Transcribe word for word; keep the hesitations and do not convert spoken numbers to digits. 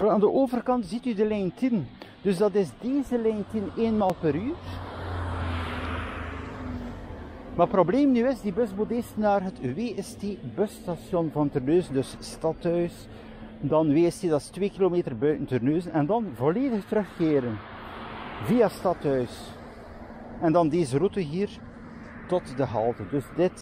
Aan de overkant ziet u de lijn tien. Dus dat is deze lijn tien eenmaal per uur. Maar het probleem nu is, die bus moet eerst naar het W S T busstation van Terneuzen, dus stadhuis. Dan W S T, dat is twee kilometer buiten Terneuzen. En dan volledig terugkeren via stadhuis. En dan deze route hier tot de halte. Dus dit